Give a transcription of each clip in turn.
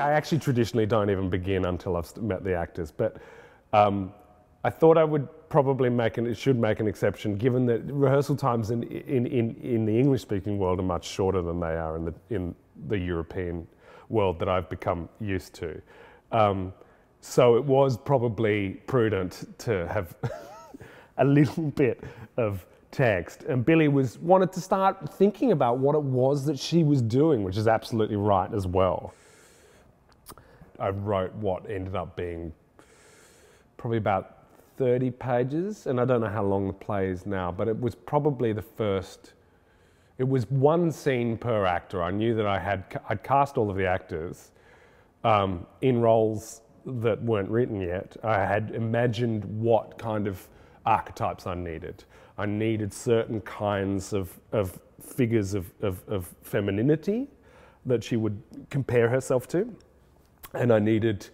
I actually traditionally don't even begin until I've met the actors, but I thought I would probably should make an exception, given that rehearsal times in the English-speaking world are much shorter than they are in the European world that I've become used to. So it was probably prudent to have a little bit of text, and Billie wanted to start thinking about what it was that she was doing, which is absolutely right as well. I wrote what ended up being probably about 30 pages, and I don't know how long the play is now, but it was probably the first. It was one scene per actor. I knew that I'd cast all of the actors in roles that weren't written yet. I had imagined what kind of archetypes I needed. I needed certain kinds of figures of femininity that she would compare herself to, and I needed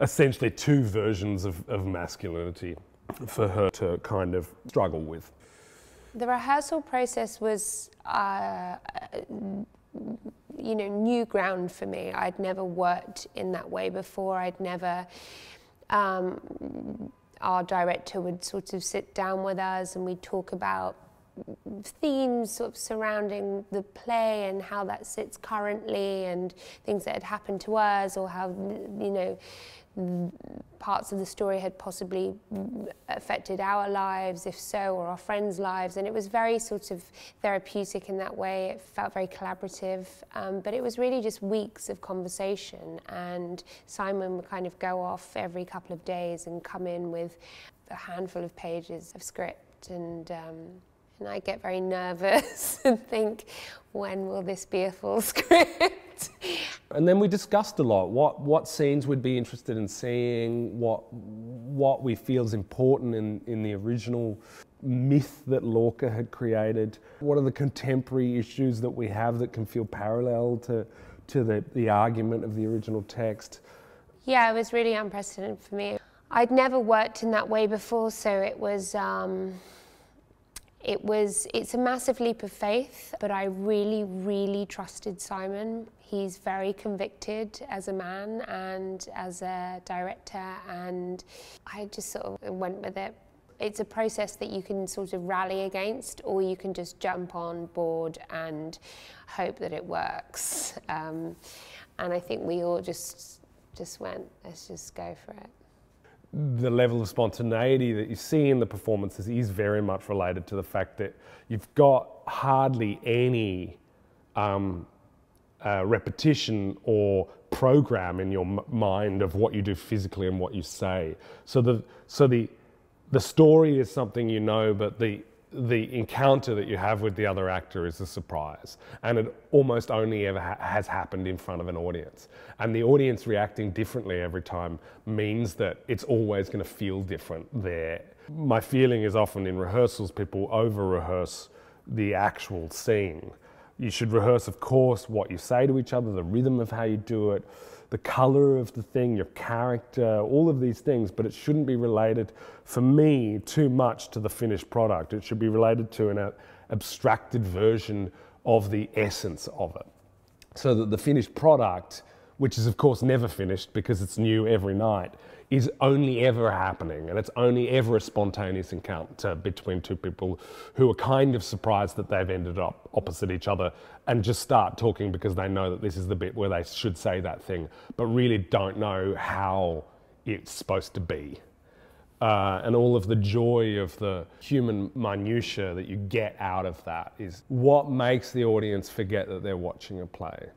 essentially two versions of masculinity for her to kind of struggle with. The rehearsal process was, you know, new ground for me. I'd never worked in that way before. I'd never. Our director would sort of sit down with us and we'd talk about themes sort of surrounding the play and how that sits currently and things that had happened to us, or how, you know, parts of the story had possibly affected our lives, if so, or our friends' lives. And it was very sort of therapeutic in that way. It felt very collaborative, but it was really just weeks of conversation, and Simon would kind of go off every couple of days and come in with a handful of pages of script, and I get very nervous and think, when will this be a full script? And then we discussed a lot what scenes we'd be interested in seeing, what we feel is important in the original myth that Lorca had created, what are the contemporary issues that we have that can feel parallel to the argument of the original text. Yeah, it was really unprecedented for me. I'd never worked in that way before, so it was... It's a massive leap of faith, but I really, really trusted Simon. He's very convicted as a man and as a director, and I just sort of went with it. It's a process that you can sort of rally against, or you can just jump on board and hope that it works. And I think we all just went, let's just go for it. The level of spontaneity that you see in the performances is very much related to the fact that you've got hardly any repetition or program in your mind of what you do physically and what you say. So the story is something you know, but the encounter that you have with the other actor is a surprise, and it almost only ever has happened in front of an audience. And the audience reacting differently every time means that it's always going to feel different there. My feeling is often in rehearsals people over-rehearse the actual scene. You should rehearse, of course, what you say to each other, the rhythm of how you do it, the colour of the thing, your character, all of these things, but it shouldn't be related, for me, too much to the finished product. It should be related to an abstracted version of the essence of it. So that the finished product, which is of course never finished because it's new every night, is only ever happening, and it's only ever a spontaneous encounter between two people who are kind of surprised that they've ended up opposite each other and just start talking because they know that this is the bit where they should say that thing, but really don't know how it's supposed to be. And all of the joy of the human minutiae that you get out of that is what makes the audience forget that they're watching a play.